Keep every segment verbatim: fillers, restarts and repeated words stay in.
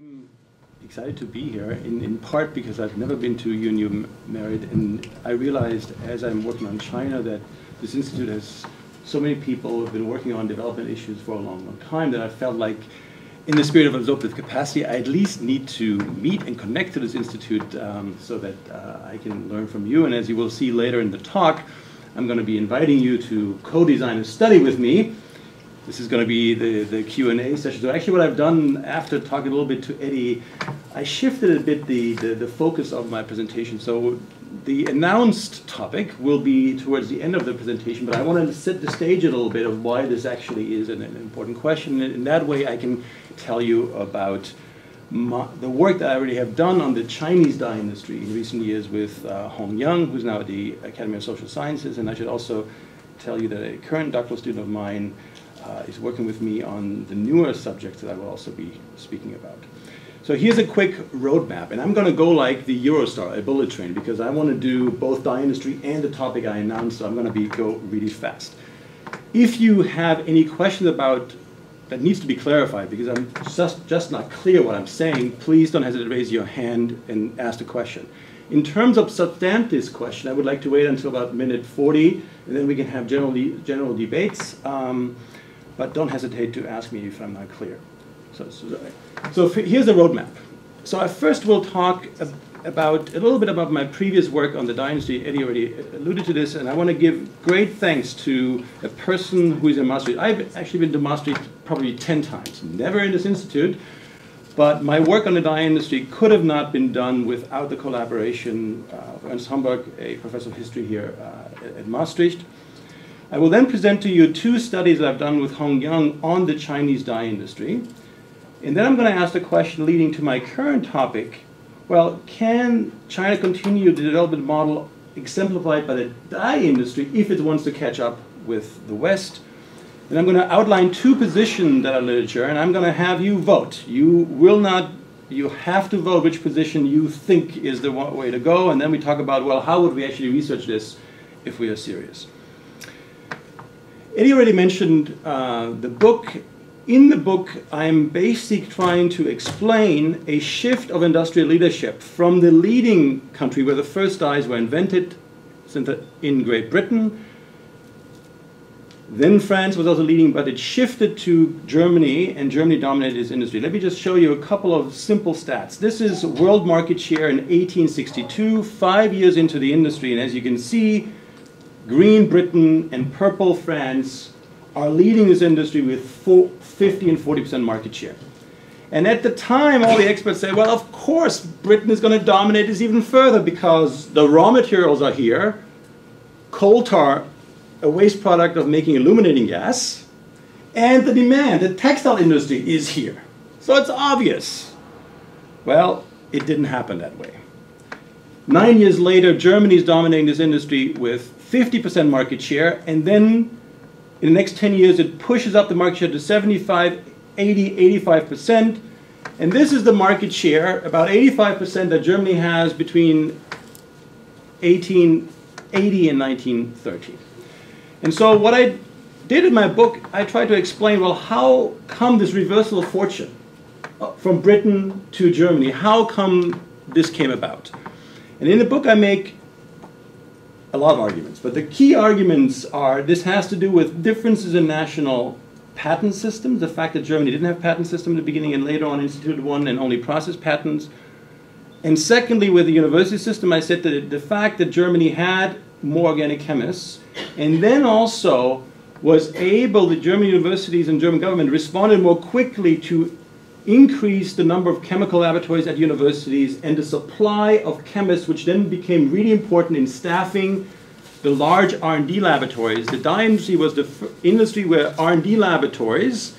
I'm excited to be here, in, in part because I've never been to U N U MERIT, and I realized as I'm working on China that this institute has so many people who have been working on development issues for a long, long time that I felt like, in the spirit of absorptive capacity, I at least need to meet and connect to this institute um, so that uh, I can learn from you. And as you will see later in the talk, I'm going to be inviting you to co-design a study with me. This is going to be the, the Q and A session. So actually what I've done after talking a little bit to Eddie, I shifted a bit the, the, the focus of my presentation. So the announced topic will be towards the end of the presentation, but I want to set the stage a little bit of why this actually is an, an important question. And in that way I can tell you about my, the work that I already have done on the Chinese dye industry in recent years with uh, Hong Yang, who's now at the Academy of Social Sciences. And I should also tell you that a current doctoral student of mine Uh, is working with me on the newer subjects that I will also be speaking about. So here's a quick roadmap, and I'm going to go like the Eurostar, a bullet train, because I want to do both dye industry and the topic I announced, so I'm going to be go really fast. If you have any questions about that needs to be clarified, because I'm just, just not clear what I'm saying, please don't hesitate to raise your hand and ask the question. In terms of substantive question, I would like to wait until about minute forty, and then we can have general, general debates. Um, But don't hesitate to ask me if I'm not clear. So, so, so here's the roadmap. So I first will talk ab about a little bit about my previous work on the dye industry. Eddie already alluded to this, and I want to give great thanks to a person who is in Maastricht. I've actually been to Maastricht probably ten times, never in this institute. But my work on the dye industry could have not been done without the collaboration uh, of Ernst Homburg, a professor of history here uh, at Maastricht. I will then present to you two studies that I've done with Hong Yang on the Chinese dye industry. And then I'm going to ask the question leading to my current topic, well, can China continue the development model exemplified by the dye industry if it wants to catch up with the West? And I'm going to outline two positions that are literature, and I'm going to have you vote. You will not, you have to vote which position you think is the way to go, and then we talk about, well, how would we actually research this if we are serious? Eddie already mentioned uh, the book. In the book, I'm basically trying to explain a shift of industrial leadership from the leading country where the first dyes were invented, in Great Britain. Then France was also leading, but it shifted to Germany, and Germany dominated its industry. Let me just show you a couple of simple stats. This is world market share in eighteen sixty-two, five years into the industry, and as you can see, green Britain and purple France are leading this industry with fifty and forty percent market share. And at the time, all the experts say, well, of course, Britain is going to dominate this even further because the raw materials are here, coal tar, a waste product of making illuminating gas, and the demand, the textile industry is here. So it's obvious. Well, it didn't happen that way. Nine years later, Germany is dominating this industry with fifty percent market share, and then in the next ten years it pushes up the market share to seventy-five, eighty, eighty-five percent, and this is the market share, about eighty-five percent that Germany has between eighteen eighty and nineteen thirteen. And so what I did in my book, I tried to explain, well, how come this reversal of fortune from Britain to Germany? How come this came about? And in the book I make a lot of arguments, but the key arguments are this has to do with differences in national patent systems, the fact that Germany didn't have patent system at the beginning and later on instituted one and only processed patents. And secondly, with the university system, I said that the fact that Germany had more organic chemists and then also was able, the German universities and German government responded more quickly to increase the number of chemical laboratories at universities and the supply of chemists, which then became really important in staffing the large R and D laboratories. The dye industry was the f industry where R and D laboratories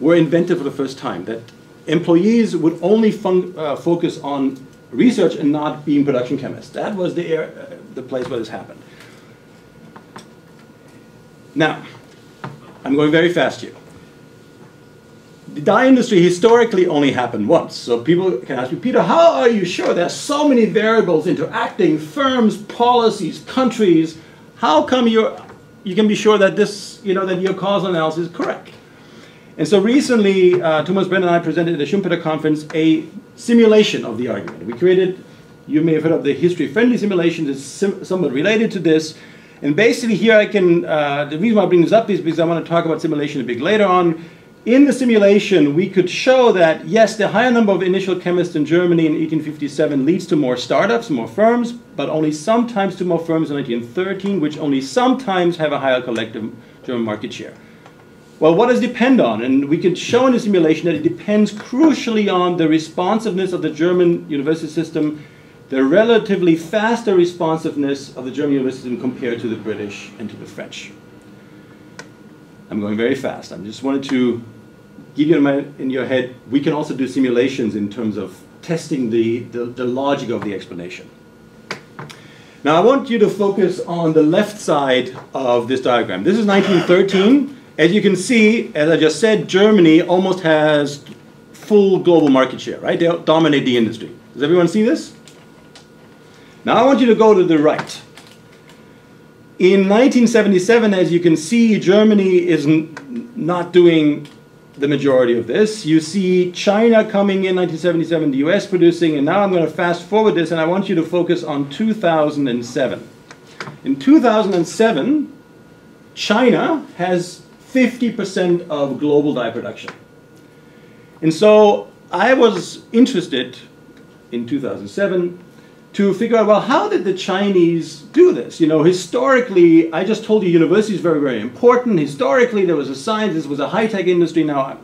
were invented for the first time, that employees would only fun uh, focus on research and not being production chemists. That was the, air, uh, the place where this happened. Now, I'm going very fast here. The dye industry historically only happened once. So people can ask me, Peter, how are you sure there's so many variables interacting, firms, policies, countries? How come you're, you can be sure that this, you know, that your causal analysis is correct? And so recently, uh, Thomas Brennan and I presented at the Schumpeter Conference a simulation of the argument. We created, you may have heard of the history-friendly simulation, that's sim somewhat related to this. And basically here I can, uh, the reason why I bring this up is because I want to talk about simulation a bit later on. In the simulation, we could show that, yes, the higher number of initial chemists in Germany in eighteen fifty-seven leads to more startups, more firms, but only sometimes to more firms in nineteen thirteen, which only sometimes have a higher collective German market share. Well, what does it depend on? And we can show in the simulation that it depends crucially on the responsiveness of the German university system, the relatively faster responsiveness of the German university system compared to the British and to the French. I'm going very fast. I just wanted to give you in, my, in your head, we can also do simulations in terms of testing the, the, the logic of the explanation. Now, I want you to focus on the left side of this diagram. This is nineteen thirteen. As you can see, as I just said, Germany almost has full global market share, right? They dominate the industry. Does everyone see this? Now, I want you to go to the right. In nineteen seventy-seven, as you can see, Germany is n not doing the majority of this. You see China coming in nineteen seventy-seven, the U S producing, and now I'm going to fast forward this, and I want you to focus on two thousand seven. In two thousand seven, China has fifty percent of global dye production. And so I was interested in two thousand seven to figure out, well, how did the Chinese do this? You know, historically, I just told you university is very, very important. Historically, there was a science, this was a high-tech industry. Now,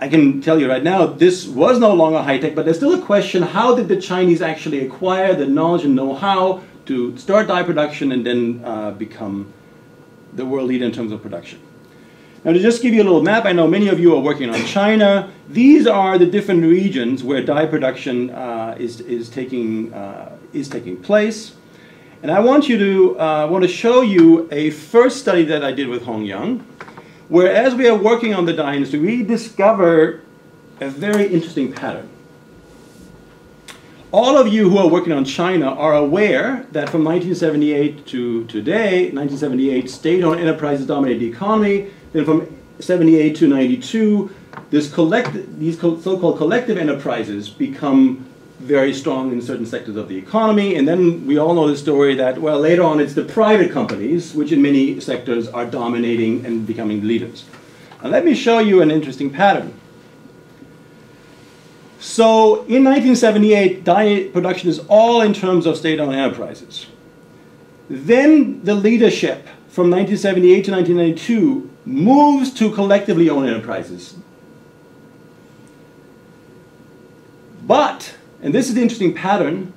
I can tell you right now, this was no longer high-tech, but there's still a question, how did the Chinese actually acquire the knowledge and know-how to start dye production and then uh, become the world leader in terms of production? Now, to just give you a little map, I know many of you are working on China. These are the different regions where dye production uh, is, is, taking, uh, is taking place. And I want you to, uh, want to show you a first study that I did with Hong Yang, where as we are working on the dye industry, we discover a very interesting pattern. All of you who are working on China are aware that from nineteen seventy-eight to today, nineteen seventy-eight, state-owned enterprises dominated the economy. Then from seventy-eight to ninety-two, this collect, these so-called collective enterprises become very strong in certain sectors of the economy. And then we all know the story that, well, later on it's the private companies, which in many sectors are dominating and becoming leaders. Now, let me show you an interesting pattern. So in nineteen seventy-eight, dye production is all in terms of state-owned enterprises. Then the leadership from nineteen seventy-eight to nineteen ninety-two moves to collectively owned enterprises. But, and this is the interesting pattern,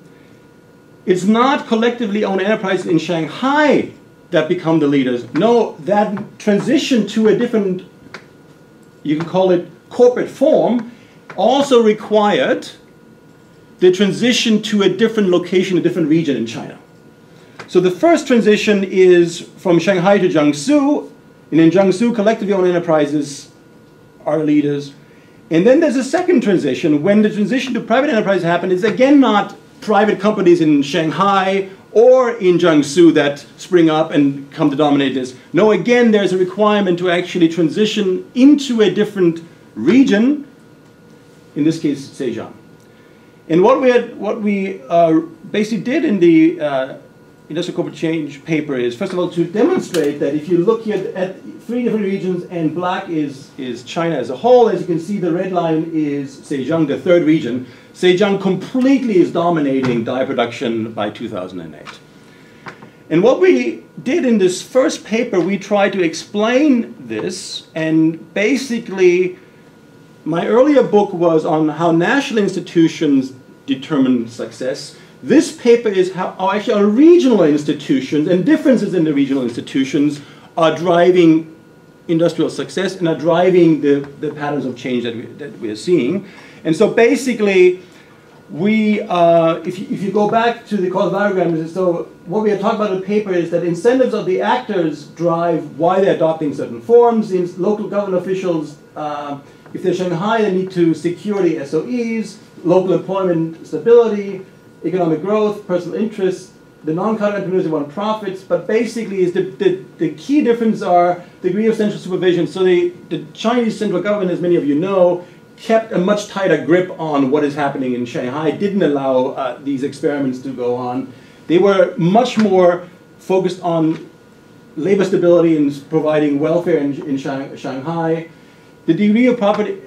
it's not collectively owned enterprises in Shanghai that become the leaders. No, that transition to a different, you can call it corporate form, also required the transition to a different location, a different region in China. So the first transition is from Shanghai to Jiangsu, and in Jiangsu, collectively owned enterprises are leaders. And then there's a second transition. When the transition to private enterprise happened, it's again not private companies in Shanghai or in Jiangsu that spring up and come to dominate this. No, again, there's a requirement to actually transition into a different region, in this case, Zhejiang. And what we, had, what we uh, basically did in the uh, Industrial Corporate Change paper is, first of all, to demonstrate that if you look here at three different regions, and black is, is China as a whole, as you can see, the red line is Zhejiang, the third region. Zhejiang completely is dominating dye production by two thousand eight. And what we did in this first paper, we tried to explain this, and basically, my earlier book was on how national institutions determine success. This paper is how, how actually our regional institutions and differences in the regional institutions are driving industrial success and are driving the, the patterns of change that we, that we are seeing. And so basically, we, uh, if, you, if you go back to the causal diagram, so what we are talking about in the paper is that incentives of the actors drive why they're adopting certain forms. In local government officials, uh, if they're Shanghai, they need to secure the S O Es, local employment stability, economic growth, personal interest, the non-cognitive entrepreneurs, they want profits, but basically is the, the, the key difference are the degree of central supervision. So the, the Chinese central government, as many of you know, kept a much tighter grip on what is happening in Shanghai, didn't allow uh, these experiments to go on. They were much more focused on labor stability and providing welfare in, in Shanghai. The degree of property,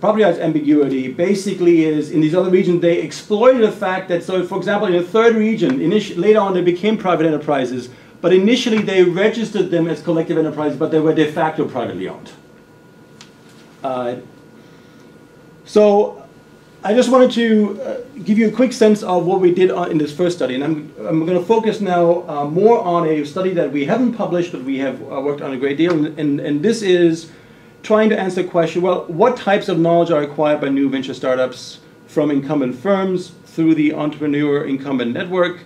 property rights ambiguity basically is, in these other regions, they exploited the fact that, so for example, in the third region, later on they became private enterprises, but initially they registered them as collective enterprises, but they were de facto privately owned. Uh, so, I just wanted to uh, give you a quick sense of what we did on, in this first study, and I'm, I'm going to focus now uh, more on a study that we haven't published, but we have uh, worked on a great deal, and, and, and this is trying to answer the question, well, what types of knowledge are acquired by new venture startups from incumbent firms through the entrepreneur incumbent network,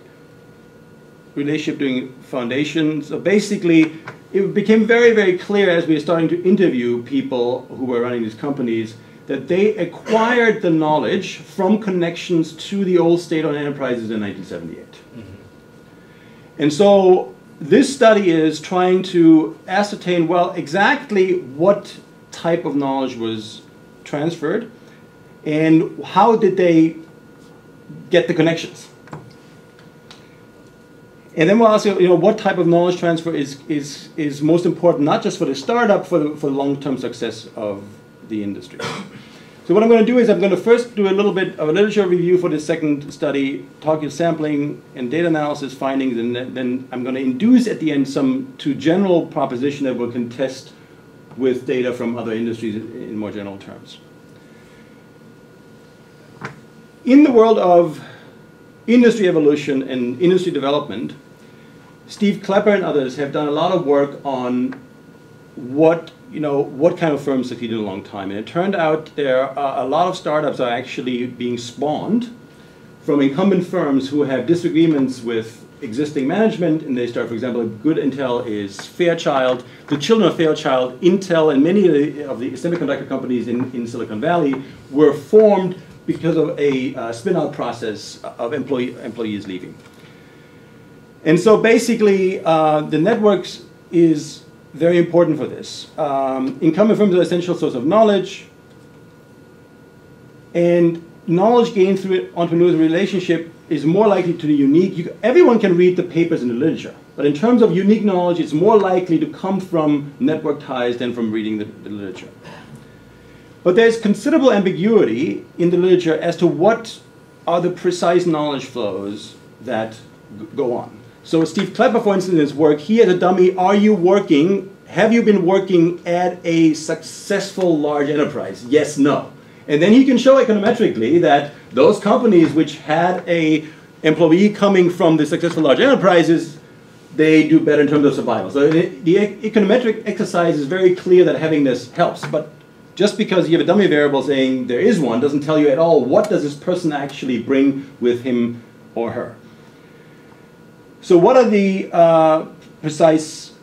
relationship doing foundations. So basically, it became very, very clear as we were starting to interview people who were running these companies that they acquired the knowledge from connections to the old state-owned enterprises in nineteen seventy-eight. Mm-hmm. And so this study is trying to ascertain, well, exactly what type of knowledge was transferred and how did they get the connections. And then we'll ask, you know, what type of knowledge transfer is, is, is most important, not just for the startup, for the, for the long-term success of the industry. So what I'm going to do is I'm going to first do a little bit of a literature review for the second study, talk about sampling and data analysis findings, and then I'm going to induce at the end some two general propositions that we'll contest with data from other industries in more general terms. In the world of industry evolution and industry development, Steve Klepper and others have done a lot of work on what you know, what kind of firms succeeded a long time. And it turned out there are a lot of startups are actually being spawned from incumbent firms who have disagreements with existing management, and they start, for example, good Intel is Fairchild. The children of Fairchild, Intel, and many of the, of the semiconductor companies in, in Silicon Valley were formed because of a uh, spin-out process of employee, employees leaving. And so basically, uh, the networks is very important for this. Um, incumbent firms are an essential source of knowledge, and knowledge gained through entrepreneurial relationship is more likely to be unique. You, everyone can read the papers in the literature, but in terms of unique knowledge, it's more likely to come from network ties than from reading the, the literature. But there's considerable ambiguity in the literature as to what are the precise knowledge flows that go on. So Steve Klepper, for instance, in his work, he has a dummy, are you working, have you been working at a successful large enterprise? Yes, no. And then he can show econometrically that those companies which had a employee coming from the successful large enterprises, they do better in terms of survival. So the, the econometric exercise is very clear that having this helps. But just because you have a dummy variable saying there is one doesn't tell you at all what does this person actually bring with him or her. So what are the uh, precise,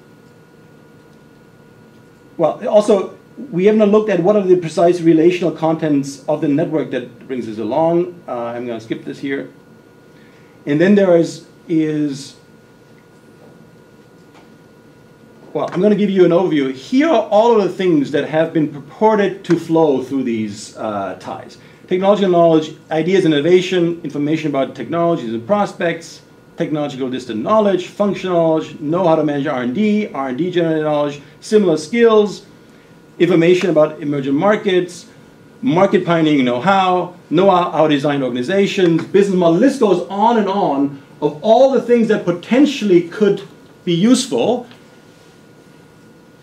well, also, we haven't looked at what are the precise relational contents of the network that brings us along. Uh, I'm going to skip this here. And then there is, is well, I'm going to give you an overview. Here are all of the things that have been purported to flow through these uh, ties. Technology and knowledge, ideas and innovation, information about technologies and prospects, technological distant knowledge, functional knowledge, know how to manage R and D, R and D generated knowledge, similar skills, information about emerging markets, market pioneering know-how, know-how how to design organizations, business model, list goes on and on of all the things that potentially could be useful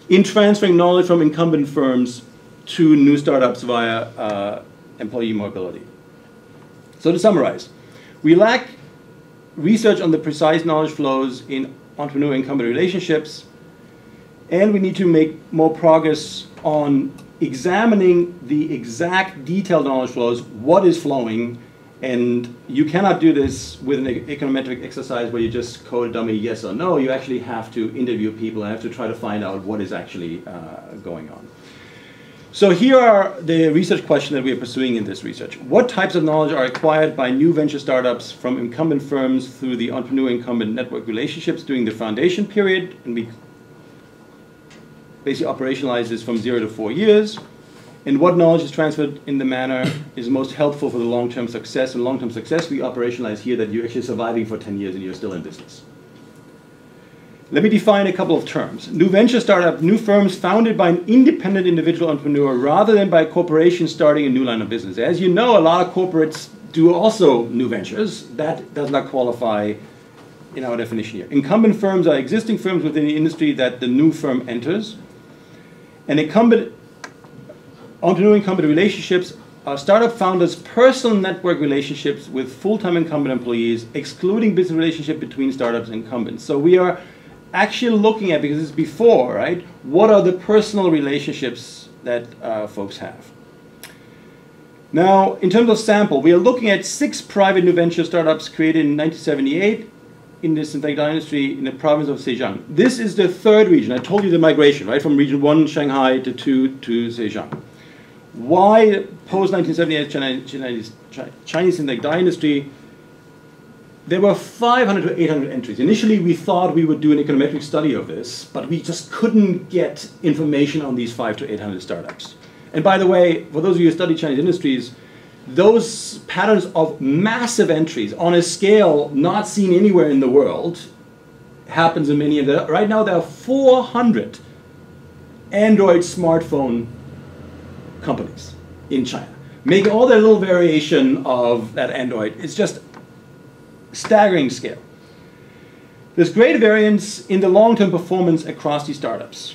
in transferring knowledge from incumbent firms to new startups via uh, employee mobility. So to summarize, we lack research on the precise knowledge flows in entrepreneur incumbent relationships, and we need to make more progress on examining the exact detailed knowledge flows, what is flowing, and you cannot do this with an econometric exercise where you just code dummy yes or no. You actually have to interview people and have to try to find out what is actually uh, going on. So here are the research questions that we are pursuing in this research. What types of knowledge are acquired by new venture startups from incumbent firms through the entrepreneur-incumbent network relationships during the foundation period? And we basically operationalize this from zero to four years. And what knowledge is transferred in the manner is most helpful for the long-term success? And long-term success, we operationalize here that you're actually surviving for ten years and you're still in business. Let me define a couple of terms. New venture startup, new firms founded by an independent individual entrepreneur rather than by a corporation starting a new line of business. As you know, a lot of corporates do also new ventures. That does not qualify in our definition here. Incumbent firms are existing firms within the industry that the new firm enters. And incumbent entrepreneur-incumbent relationships are startup founders' personal network relationships with full-time incumbent employees, excluding business relationship between startups and incumbents. So we are actually looking at, because it's before, right, what are the personal relationships that uh, folks have. Now, in terms of sample, we are looking at six private new venture startups created in nineteen seventy-eight in the synthetic dye industry in the province of Zhejiang. This is the third region. I told you the migration, right, from region one, Shanghai, to two, to Zhejiang. Why post-nineteen seventy-eight Chinese synthetic dye industry? There were five hundred to eight hundred entries. Initially, we thought we would do an econometric study of this, but we just couldn't get information on these five hundred to eight hundred startups. And by the way, for those of you who study Chinese industries, those patterns of massive entries on a scale not seen anywhere in the world happens in many of the... Right now, there are four hundred Android smartphone companies in China, making all their little variation of that Android. It's just... staggering scale. There's great variance in the long-term performance across these startups.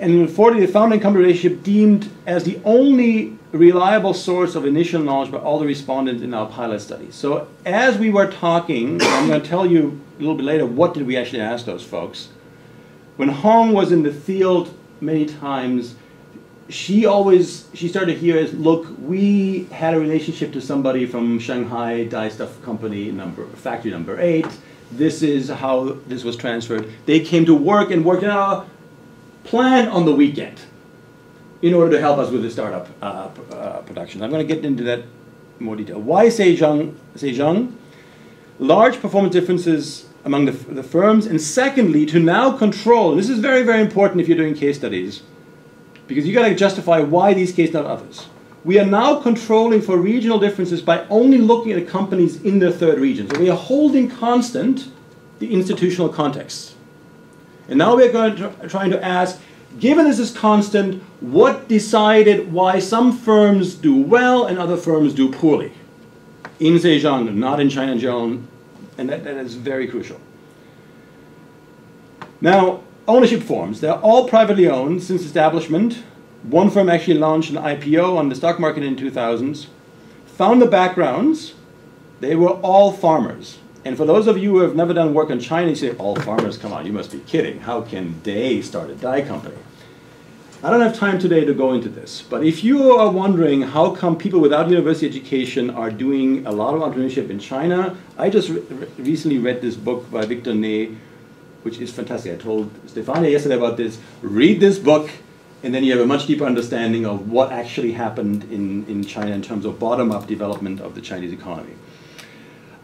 And fourthly, the founding company relationship deemed as the only reliable source of initial knowledge by all the respondents in our pilot study. So as we were talking, I'm going to tell you a little bit later what did we actually ask those folks. When Hong was in the field many times, She always, she started here as, look, we had a relationship to somebody from Shanghai Dye Stuff Company, number, factory number eight. This is how this was transferred. They came to work and worked in our plant on the weekend in order to help us with the startup uh, uh, production. I'm going to get into that in more detail. Why Zhejiang? Zhejiang? Large performance differences among the, the firms. And secondly, to now control, this is very, very important if you're doing case studies, because you got to justify why these cases, not others. We are now controlling for regional differences by only looking at the companies in the third region. So we are holding constant the institutional context. And now we're going to try, trying to ask, given this is constant, what decided why some firms do well and other firms do poorly? In Zhejiang, not in China in general, and that, that is very crucial. Now, ownership forms. They're all privately owned since establishment. One firm actually launched an I P O on the stock market in two thousands. Founder backgrounds, they were all farmers. And for those of you who have never done work on China, you say, all farmers, come on, you must be kidding. How can they start a dye company? I don't have time today to go into this, but if you are wondering how come people without university education are doing a lot of entrepreneurship in China, I just re recently read this book by Victor Nee, which is fantastic. I told Stefania yesterday about this. Read this book, and then you have a much deeper understanding of what actually happened in, in China in terms of bottom-up development of the Chinese economy.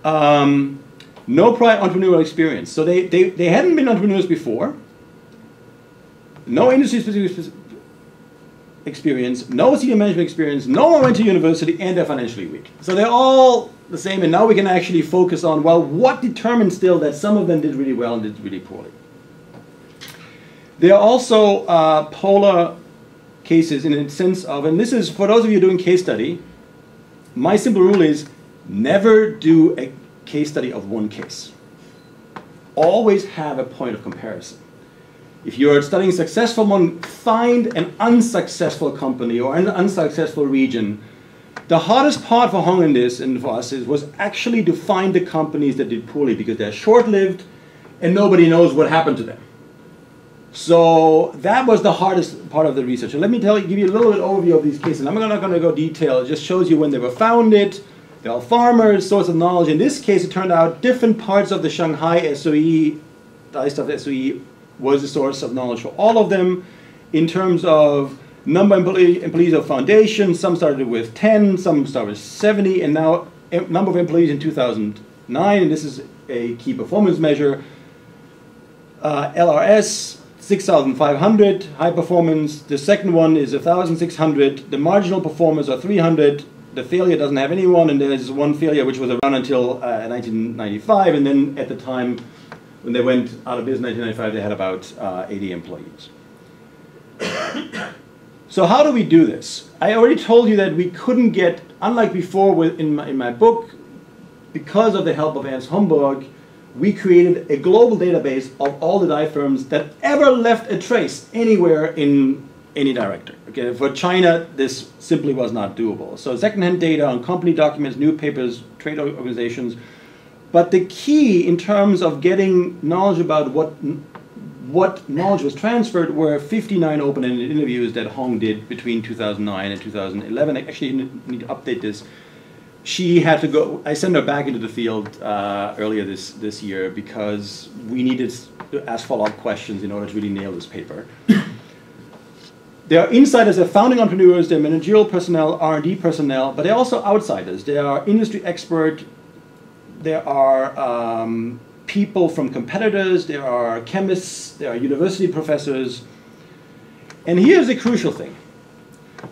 Um, no prior entrepreneurial experience. So they, they, they hadn't been entrepreneurs before. No industry-specific experience, no senior management experience, no one went to university, and they're financially weak. So they're all the same, and now we can actually focus on, well, what determines still that some of them did really well and did really poorly. There are also uh, polar cases in the sense of, and this is for those of you doing case study, my simple rule is never do a case study of one case. Always have a point of comparison. If you're studying successful one, find an unsuccessful company or an unsuccessful region. The hardest part for Hong in this and for us is, was actually to find the companies that did poorly because they're short-lived and nobody knows what happened to them. So that was the hardest part of the research. And let me tell you, give you a little bit overview of these cases. I'm not going to go detail. It just shows you when they were founded. They're all farmers, source of knowledge. In this case, it turned out different parts of the Shanghai S O E, dye stuff S O E, was the source of knowledge for all of them. in terms of number of employees of foundation. Some started with ten, some started with seventy, and now number of employees in two thousand nine, and this is a key performance measure. Uh, L R S, six thousand five hundred, high performance. The second one is one thousand six hundred. The marginal performers are three hundred. The failure doesn't have anyone, and there's one failure which was around until uh, nineteen ninety-five, and then at the time when they went out of business in nineteen ninety-five, they had about uh, eighty employees. So how do we do this? I already told you that we couldn't get, unlike before with, in, my, in my book, because of the help of Ernst Homburg, we created a global database of all the dye firms that ever left a trace anywhere in any director. Okay, for China, this simply was not doable. So secondhand data on company documents, newspapers, trade organizations. But the key in terms of getting knowledge about what, what knowledge was transferred were fifty-nine open-ended interviews that Hong did between two thousand nine and two thousand eleven. I actually need to update this. She had to go, I sent her back into the field uh, earlier this, this year because we needed to ask follow-up questions in order to really nail this paper. They are insiders, they're founding entrepreneurs, they're managerial personnel, R and D personnel, but they're also outsiders. They are industry expert, there are um, people from competitors, there are chemists, there are university professors. And here's the crucial thing.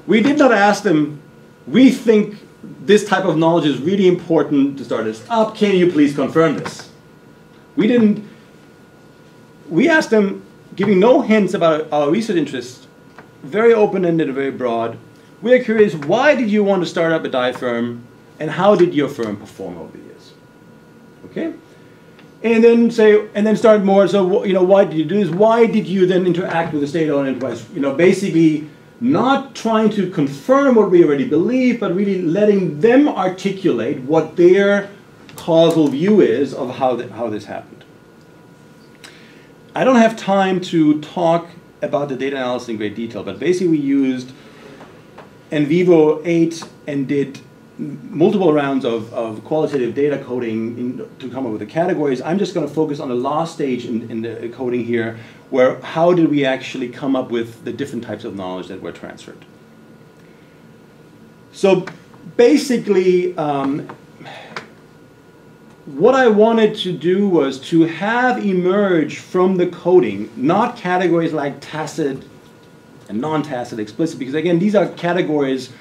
We did not ask them, we think this type of knowledge is really important to start this up. Can you please confirm this? We didn't, we asked them, giving no hints about our research interests, very open-ended and very broad. We are curious, why did you want to start up a dye firm, and how did your firm perform over the years? Okay? And then say, and then start more, so, you know, why did you do this? Why did you then interact with the state-owned enterprise? You know, basically, not trying to confirm what we already believe, but really letting them articulate what their causal view is of how, the, how this happened. I don't have time to talk about the data analysis in great detail, but basically we used NVivo eight and did multiple rounds of, of qualitative data coding in, to come up with the categories. I'm just going to focus on the last stage in, in the coding here, where how did we actually come up with the different types of knowledge that were transferred. So basically, um, what I wanted to do was to have emerge from the coding, not categories like tacit and non-tacit explicit, because again, these are categories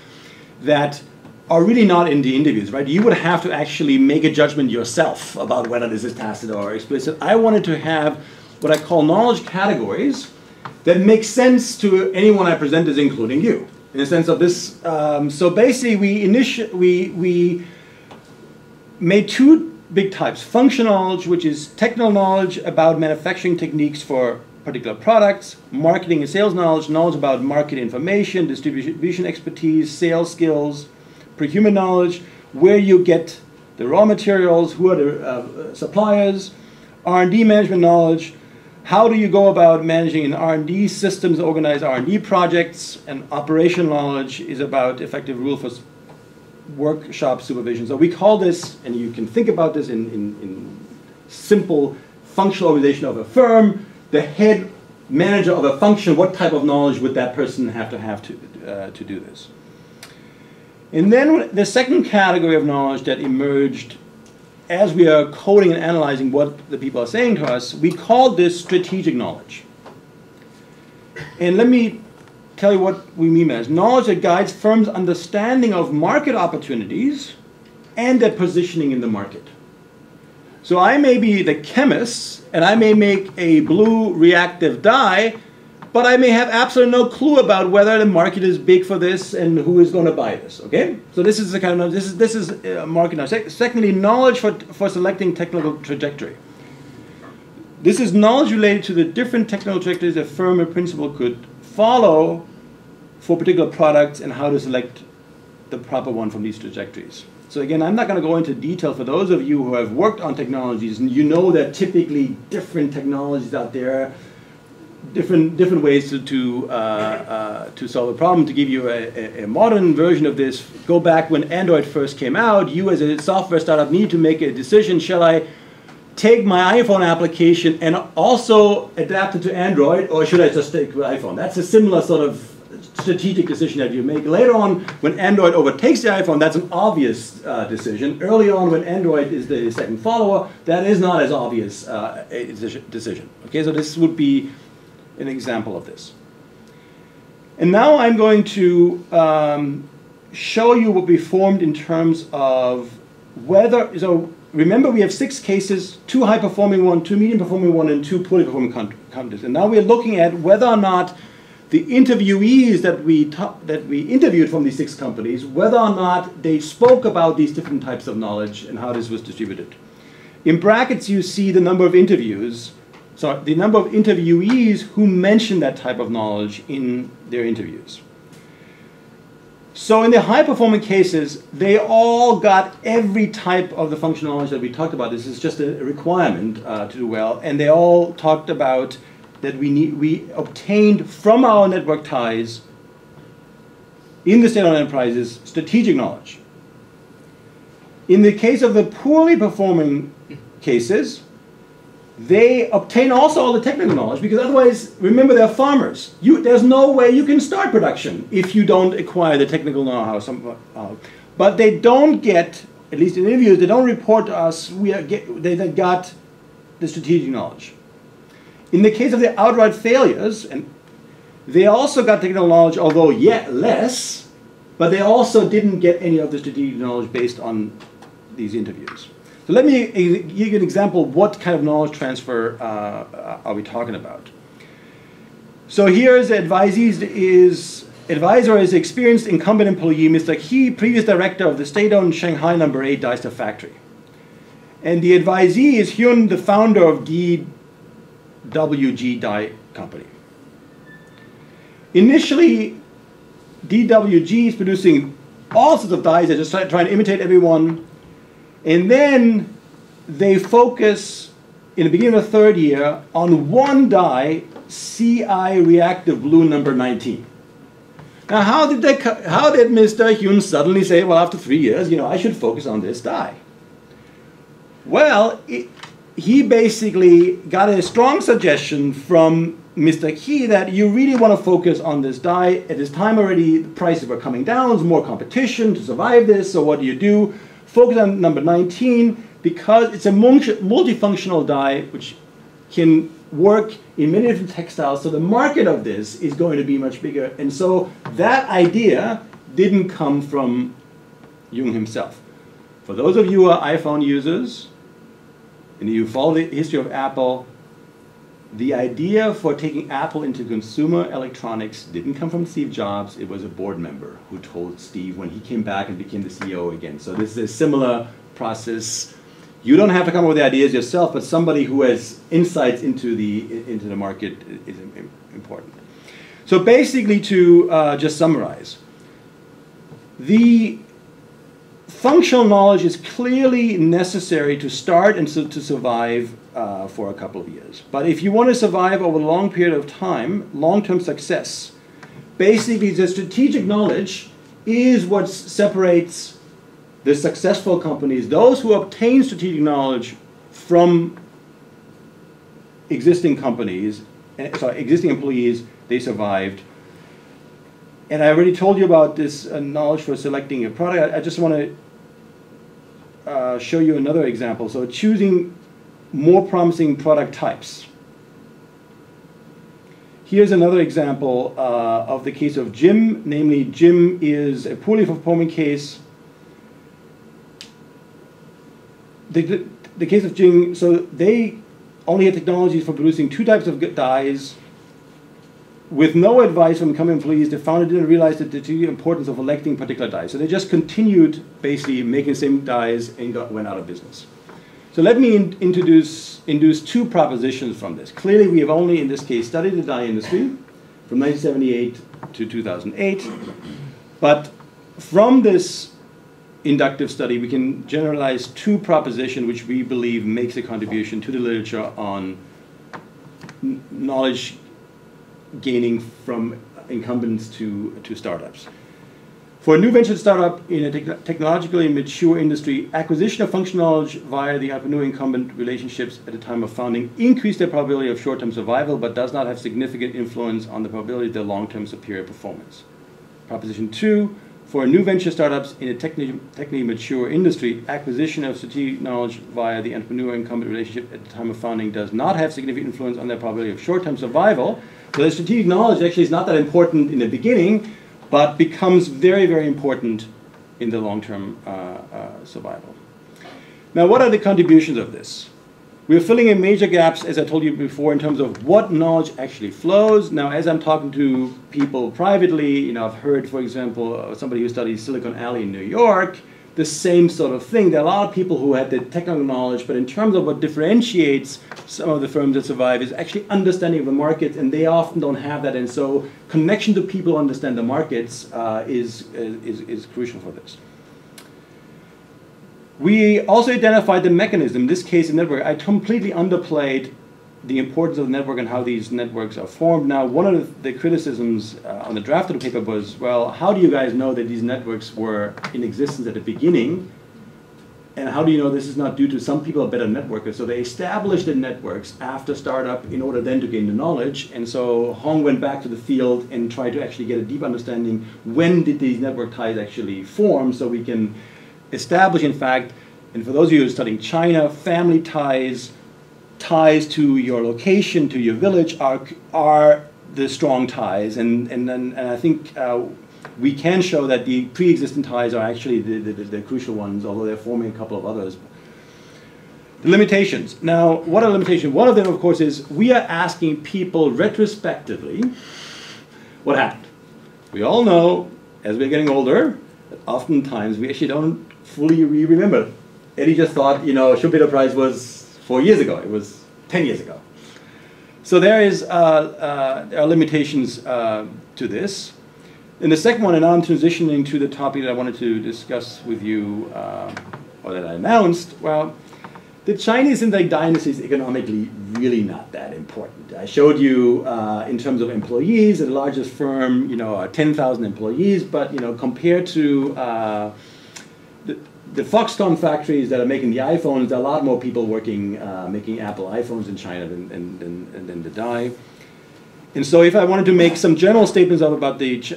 that are really not in the interviews, right? You would have to actually make a judgment yourself about whether this is tacit or explicit. I wanted to have what I call knowledge categories that make sense to anyone I present as, including you, in the sense of this. Um, so basically, we, initi we, we made two big types. Functional knowledge, which is technical knowledge about manufacturing techniques for particular products, marketing and sales knowledge, knowledge about market information, distribution expertise, sales skills, procurement knowledge, where you get the raw materials, who are the uh, suppliers, R and D management knowledge, how do you go about managing an R and D systems, organize R and D projects, and operational knowledge is about effective rule for workshop supervision. So we call this, and you can think about this in, in, in simple functional organization of a firm, the head manager of a function, what type of knowledge would that person have to have to, uh, to do this? And then the second category of knowledge that emerged as we are coding and analyzing what the people are saying to us, we call this strategic knowledge. And let me tell you what we mean by this. Knowledge that guides firms' understanding of market opportunities and their positioning in the market. So I may be the chemist, and I may make a blue reactive dye, but I may have absolutely no clue about whether the market is big for this and who is going to buy this, okay? So this is the kind of, this is, this is uh, market knowledge. Se secondly, knowledge for, for selecting technical trajectory. This is knowledge related to the different technical trajectories a firm or principal could follow for particular products and how to select the proper one from these trajectories. So again, I'm not going to go into detail. For those of you who have worked on technologies, you know that typically different technologies out there, Different, different ways to, to, uh, uh, to solve a problem. To give you a, a, a modern version of this, go back when Android first came out, you as a software startup need to make a decision, shall I take my iPhone application and also adapt it to Android, or should I just take iPhone? That's a similar sort of strategic decision that you make. Later on, when Android overtakes the iPhone, that's an obvious uh, decision. Early on, when Android is the second follower, that is not as obvious uh, a decision. Okay, so this would be an example of this. And now I'm going to um, show you what we formed in terms of whether, so remember we have six cases, two high-performing one, two medium-performing one, and two poorly performing countries. And now we're looking at whether or not the interviewees that we, that we interviewed from these six companies, whether or not they spoke about these different types of knowledge and how this was distributed. In brackets, you see the number of interviews, so the number of interviewees who mentioned that type of knowledge in their interviews. So in the high-performing cases, they all got every type of the functional knowledge that we talked about. This is just a requirement uh, to do well, and they all talked about that we, need, we obtained from our network ties in the state-owned enterprises strategic knowledge. In the case of the poorly performing cases, they obtain also all the technical knowledge, because otherwise, remember, they're farmers. You, there's no way you can start production if you don't acquire the technical know-how. Uh, but they don't get, at least in interviews, they don't report to us, we are get, they, they got the strategic knowledge. In the case of the outright failures, and they also got technical knowledge, although yet less, but they also didn't get any of the strategic knowledge based on these interviews. So let me give you an example of what kind of knowledge transfer uh, are we talking about. So here's advisees is, advisor is experienced incumbent employee, Mister He, previous director of the state-owned Shanghai number eight Dye Factory. And the advisee is Hyun, the founder of D. W G. Dye Company. Initially, D W G is producing all sorts of dyes. They just try, try to imitate everyone. And then they focus, in the beginning of the third year, on one dye, C I Reactive Blue number nineteen. Now, how did, they, how did Mister Hume suddenly say, well, after three years, you know, I should focus on this dye? Well, it, he basically got a strong suggestion from Mister He that you really want to focus on this dye. At this time already, the prices were coming down, there's more competition to survive this, so what do you do? Focus on number nineteen, because it's a multifunctional dye which can work in many different textiles, so the market of this is going to be much bigger. And so that idea didn't come from Jung himself. For those of you who are iPhone users, and you follow the history of Apple, the idea for taking Apple into consumer electronics didn't come from Steve Jobs. It was a board member who told Steve when he came back and became the C E O again. So this is a similar process. You don't have to come up with the ideas yourself, but somebody who has insights into the, into the market is important. So basically, to uh, just summarize, the functional knowledge is clearly necessary to start and so to survive uh, for a couple of years. But if you want to survive over a long period of time, long-term success, basically the strategic knowledge is what separates the successful companies, those who obtain strategic knowledge from existing companies, sorry, existing employees, they survived. And I already told you about this uh, knowledge for selecting a product. I, I just want to Uh, show you another example. So choosing more promising product types. Here's another example uh, of the case of Jim. Namely, Jim is a poorly performing case. The, the, the case of Jim, so they only had technologies for producing two types of dyes. With no advice from incoming employees, the founder didn't realize the, the importance of electing particular dyes. So they just continued basically making the same dyes and got, went out of business. So let me in, introduce induce two propositions from this. Clearly, we have only in this case studied the dye industry from nineteen seventy-eight to two thousand eight. But from this inductive study, we can generalize two propositions which we believe makes a contribution to the literature on knowledge gaining from incumbents to, to startups. For a new venture startup in a te technologically mature industry, acquisition of functional knowledge via the entrepreneur-incumbent relationships at the time of founding increase their probability of short-term survival, but does not have significant influence on the probability of their long-term superior performance. Proposition two, for new venture startups in a techni technically mature industry, acquisition of strategic knowledge via the entrepreneur-incumbent relationship at the time of founding does not have significant influence on their probability of short-term survival. So the strategic knowledge actually is not that important in the beginning, but becomes very, very important in the long-term uh, uh, survival. Now, what are the contributions of this? We're filling in major gaps, as I told you before, in terms of what knowledge actually flows. Now, as I'm talking to people privately, you know, I've heard, for example, somebody who studies Silicon Valley in New York, the same sort of thing. There are a lot of people who have the technical knowledge, but in terms of what differentiates some of the firms that survive is actually understanding of the markets, and they often don't have that. And so connection to people who understand the markets uh, is, is, is crucial for this. We also identified the mechanism, in this case, the network. I completely underplayed the importance of the network and how these networks are formed. Now, one of the criticisms uh, on the draft of the paper was, well, how do you guys know that these networks were in existence at the beginning? And how do you know this is not due to some people are better networkers? So they established the networks after startup in order then to gain the knowledge. And so Hong went back to the field and tried to actually get a deep understanding, when did these network ties actually form, so we can establish, in fact, and for those of you who are studying China, family ties, ties to your location, to your village, are, are the strong ties. And, and, and I think uh, we can show that the pre-existing ties are actually the, the, the crucial ones, although they're forming a couple of others. The limitations. Now, what are limitations? One of them, of course, is we are asking people retrospectively what happened. We all know, as we're getting older, oftentimes we actually don't fully re-remember. Eddie just thought, you know, Schumpeter Prize was four years ago. It was ten years ago. So there is uh, uh, there are limitations uh, to this. And the second one, and now I'm transitioning to the topic that I wanted to discuss with you, uh, or that I announced. Well, the Chinese Intel dynasty is economically really not that important. I showed you uh, in terms of employees, the largest firm, you know, are ten thousand employees, but, you know, compared to uh, the, the Foxconn factories that are making the iPhones, there are a lot more people working, uh, making Apple iPhones in China than, than, than, than the Dye. And so if I wanted to make some general statements about the Ch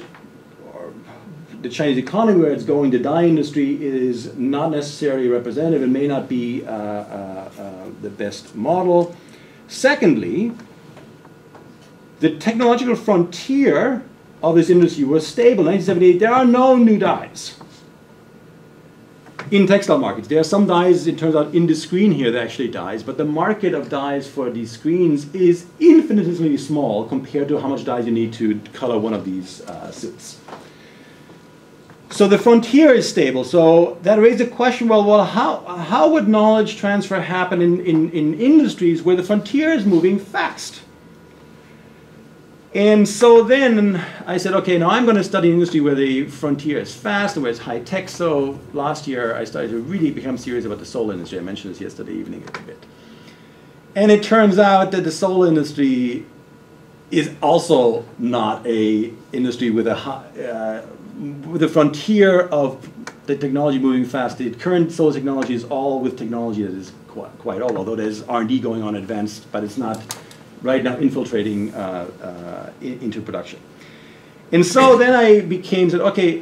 the Chinese economy, where it's going, the dye industry is not necessarily representative. It may not be uh, uh, uh, the best model. Secondly, the technological frontier of this industry was stable. nineteen seventy-eight, there are no new dyes in textile markets. There are some dyes, it turns out, in the screen here that actually dyes, but the market of dyes for these screens is infinitesimally small compared to how much dyes you need to color one of these uh, suits. So the frontier is stable. So that raises a question, well, well how, how would knowledge transfer happen in, in, in industries where the frontier is moving fast? And so then I said, okay, now I'm going to study an industry where the frontier is fast and where it's high tech. So last year I started to really become serious about the solar industry. I mentioned this yesterday evening a bit. And it turns out that the solar industry is also not an industry with a high... Uh, with the frontier of the technology moving fast. The current solar technology is all with technology that is qu quite old, although there's R and D going on advanced, but it's not right now infiltrating uh, uh, in into production. And so then I became, said, okay,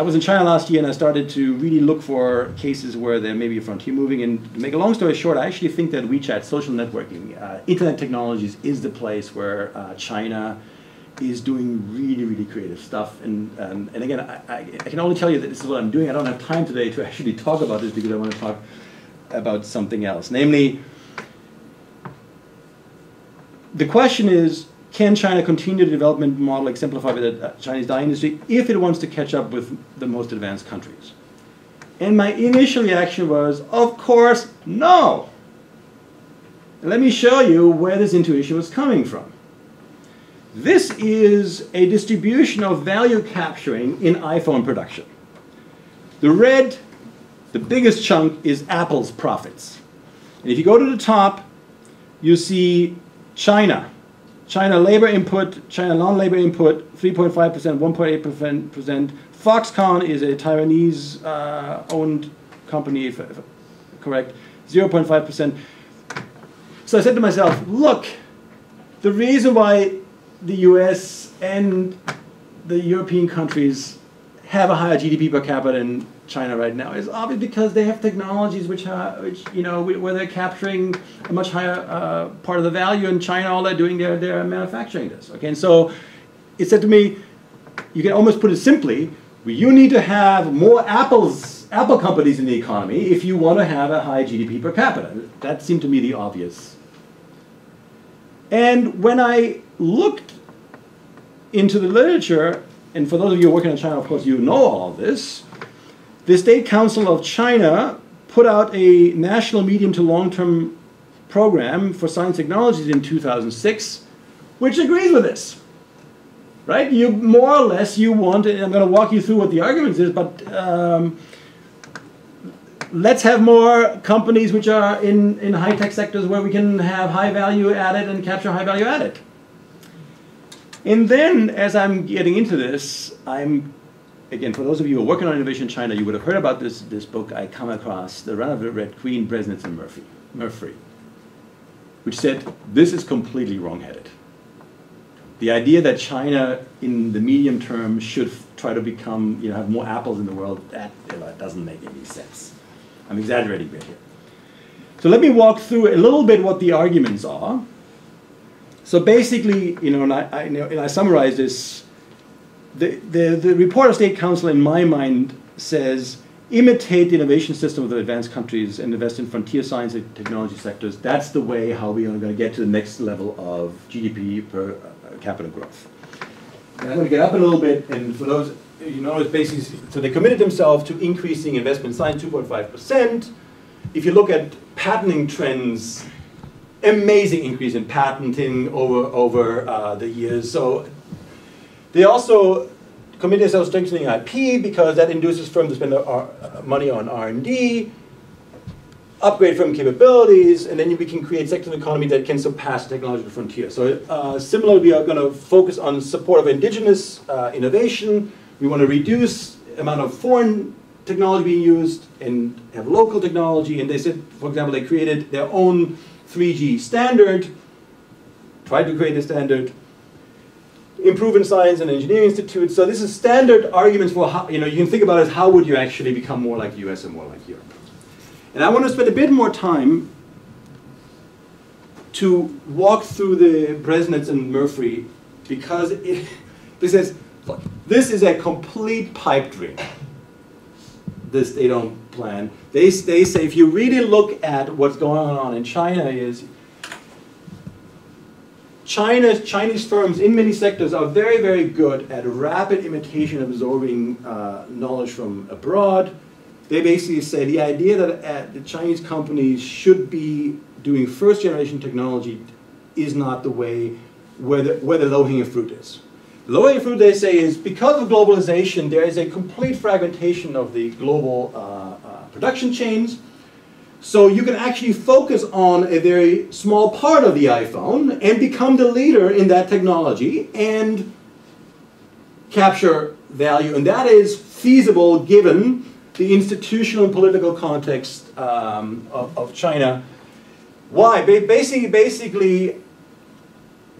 I was in China last year and I started to really look for cases where there may be a frontier moving. And to make a long story short, I actually think that WeChat, social networking, uh, internet technologies is the place where uh, China is doing really, really creative stuff. And, um, and again, I, I, I can only tell you that this is what I'm doing. I don't have time today to actually talk about this because I want to talk about something else. Namely, the question is, can China continue the development model exemplified by the Chinese dye industry if it wants to catch up with the most advanced countries? And my initial reaction was, of course, no. And let me show you where this intuition was coming from. This is a distribution of value capturing in iPhone production. The red, the biggest chunk, is Apple's profits. And if you go to the top, you see China, China labor input, China non-labor input, three point five percent, one point eight percent. Foxconn is a Taiwanese-owned uh, company, if, if correct, zero point five percent. So I said to myself, look, the reason why the U S and the European countries have a higher G D P per capita than China right now is obviously because they have technologies which, are, which you know, where they're capturing a much higher uh, part of the value, and China, all they're doing, they're, they're manufacturing this. Okay, and so it said to me, you can almost put it simply, you need to have more Apples, Apple companies in the economy if you want to have a high G D P per capita. That seemed to me the obvious. And when I looked into the literature, and for those of you working in China, of course, you know all this, the State Council of China put out a national medium to long-term program for science technologies in two thousand six, which agrees with this. Right? You more or less, you want, and I'm going to walk you through what the argument is, but um, let's have more companies which are in, in high-tech sectors where we can have high value added and capture high value added. And then, as I'm getting into this, I'm, again, for those of you who are working on innovation in China, you would have heard about this, this book I come across, The Run of the Red Queen, Breznitz and Murphree, Murphree, which said, this is completely wrong-headed. The idea that China, in the medium term, should try to become, you know, have more apples in the world, that doesn't make any sense. I'm exaggerating a bit here. So let me walk through a little bit what the arguments are. So basically, you know, and I, I, you know, and I summarize this, the, the, the report of State Council, in my mind, says, imitate the innovation system of the advanced countries and invest in frontier science and technology sectors. That's the way how we are going to get to the next level of G D P per capita growth. And I'm going to get up a little bit, and for those, you know, it's basically, so they committed themselves to increasing investment science two point five percent. If you look at patenting trends, amazing increase in patenting over, over uh, the years. So they also committed themselves to strengthening I P because that induces firms to spend their R money on R and D, upgrade firm capabilities, and then we can create sector economy that can surpass the technological frontier. So uh, similarly, we are going to focus on support of indigenous uh, innovation. We want to reduce the amount of foreign technology being used and have local technology. And they said, for example, they created their own three G standard, tried to create a standard, improve in science and engineering institutes. So this is standard arguments for how, you know, you can think about it as how would you actually become more like the U S and more like Europe. And I want to spend a bit more time to walk through the Breznitz and Murphree because it, this is, look, this is a complete pipe dream. This they don't plan. They, they say if you really look at what's going on in China is China's, Chinese firms in many sectors are very, very good at rapid imitation, absorbing uh, knowledge from abroad. They basically say the idea that uh, the Chinese companies should be doing first generation technology is not the way where the, where the low-hanging fruit is. The low-hanging fruit, they say, is because of globalization, there is a complete fragmentation of the global uh, uh, production chains. So you can actually focus on a very small part of the iPhone and become the leader in that technology and capture value. And that is feasible given the institutional and political context um, of, of China. Why? Ba basically, basically,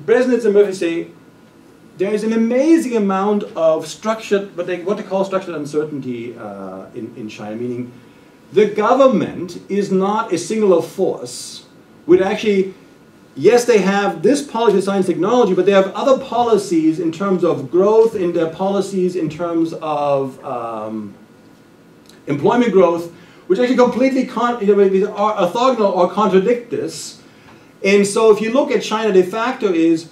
Breznitz and Murphy say there is an amazing amount of structured, what they, what they call structured uncertainty uh, in, in China, meaning the government is not a singular force. Would actually, yes, they have this policy of science technology, but they have other policies in terms of growth, in their policies in terms of um, employment growth, which actually completely con you know, are orthogonal or contradict this. And so if you look at China, de facto is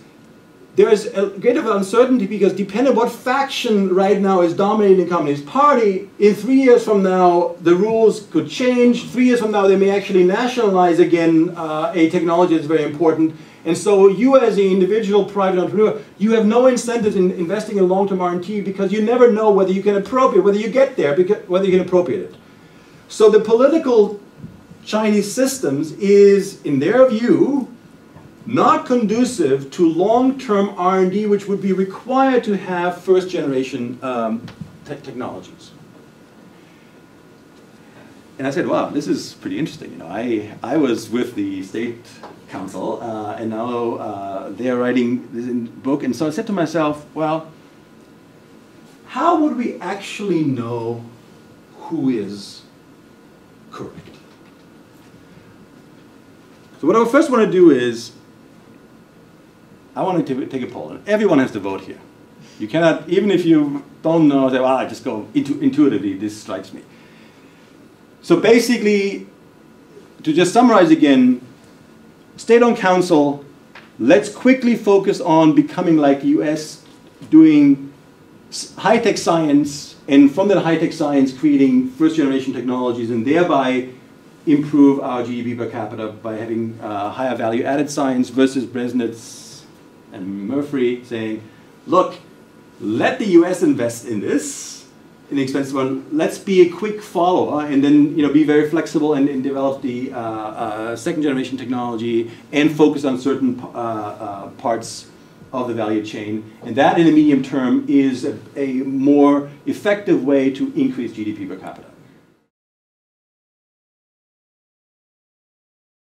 there is a great deal of uncertainty because depending on what faction right now is dominating the Communist Party, in three years from now, the rules could change. Three years from now, they may actually nationalize again uh, a technology that's very important. And so you as the individual private entrepreneur, you have no incentive in investing in long-term R and D because you never know whether you can appropriate, whether you get there, because, whether you can appropriate it. So the political Chinese systems is, in their view, not conducive to long-term R and D, which would be required to have first-generation um, te technologies. And I said, wow, this is pretty interesting. You know, I, I was with the State Council, uh, and now uh, they're writing this in book. And so I said to myself, well, how would we actually know who is correct? So what I first want to do is, I want to take a poll, and everyone has to vote here. You cannot, even if you don't know, say, well, I just go intu intuitively, this strikes me. So basically, to just summarize again, state-owned council, let's quickly focus on becoming like the U S, doing high-tech science, and from that high-tech science, creating first-generation technologies, and thereby improve our G D P per capita by having uh, higher value-added science, versus Breznitz and Murphree saying, look, let the U S invest in this, an expensive one, let's be a quick follower, and then, you know, be very flexible and, and develop the uh, uh, second-generation technology and focus on certain uh, uh, parts of the value chain. And that, in the medium term, is a, a more effective way to increase G D P per capita.